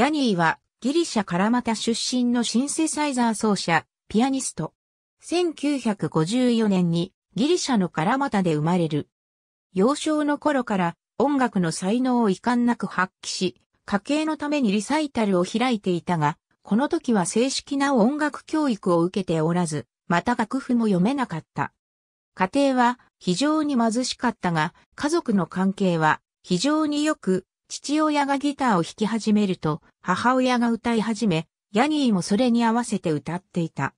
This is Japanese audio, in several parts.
ヤニーはギリシャカラマタ出身のシンセサイザー奏者、ピアニスト。1954年にギリシャのカラマタで生まれる。幼少の頃から音楽の才能を遺憾なく発揮し、家計のためにリサイタルを開いていたが、この時は正式な音楽教育を受けておらず、また楽譜も読めなかった。家庭は非常に貧しかったが、家族の関係は非常に良く、父親がギターを弾き始めると、母親が歌い始め、ヤニーもそれに合わせて歌っていた。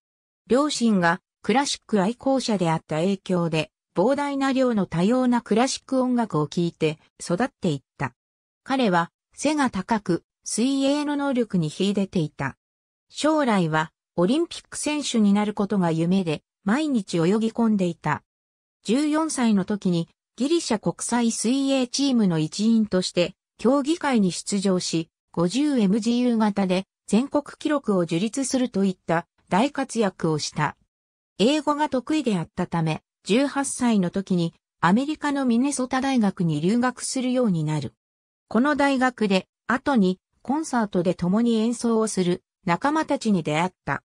両親がクラシック愛好者であった影響で、膨大な量の多様なクラシック音楽を聴いて育っていった。彼は背が高く、水泳の能力に秀でていた。将来はオリンピック選手になることが夢で、毎日泳ぎ込んでいた。14歳の時にギリシャ国際水泳チームの一員として競技会に出場し、50m 自由形で全国記録を樹立するといった大活躍をした。英語が得意であったため、18歳の時にアメリカのミネソタ大学に留学するようになる。この大学で後にコンサートで共に演奏をする仲間たちに出会った。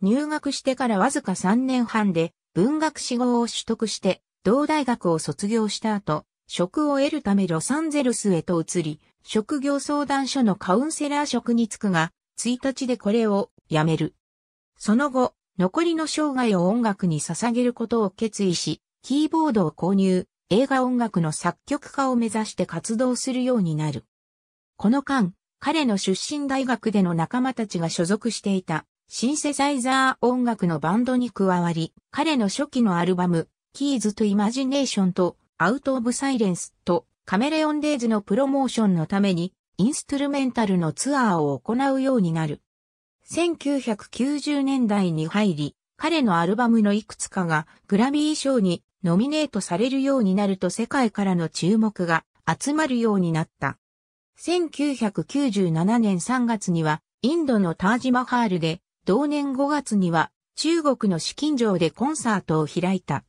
入学してからわずか3年半で文学士号を取得して同大学を卒業した後、職を得るためロサンゼルスへと移り、職業相談所のカウンセラー職に就くが、1日でこれを辞める。その後、残りの生涯を音楽に捧げることを決意し、キーボードを購入、映画音楽の作曲家を目指して活動するようになる。この間、彼の出身大学での仲間たちが所属していたシンセサイザー音楽のバンドに加わり、彼の初期のアルバム、Keys to Imagination と Out of Silence とカメレオンデイズのプロモーションのために、インストゥルメンタルのツアーを行うようになる。1990年代に入り、彼のアルバムのいくつかがグラミー賞にノミネートされるようになると世界からの注目が集まるようになった。1997年3月にはインドのタージマハールで、同年5月には中国の紫禁城でコンサートを開いた。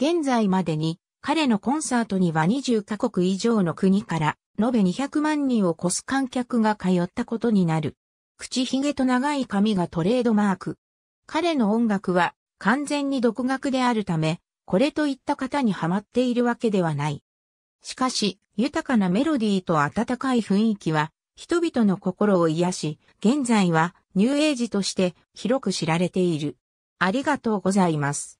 現在までに彼のコンサートには20カ国以上の国から延べ200万人を超す観客が通ったことになる。口ひげと長い髪がトレードマーク。彼の音楽は完全に独学であるため、これといった型にはまっているわけではない。しかし、豊かなメロディーと温かい雰囲気は、人々の心を癒し、現在はニューエイジとして広く知られている。ありがとうございます。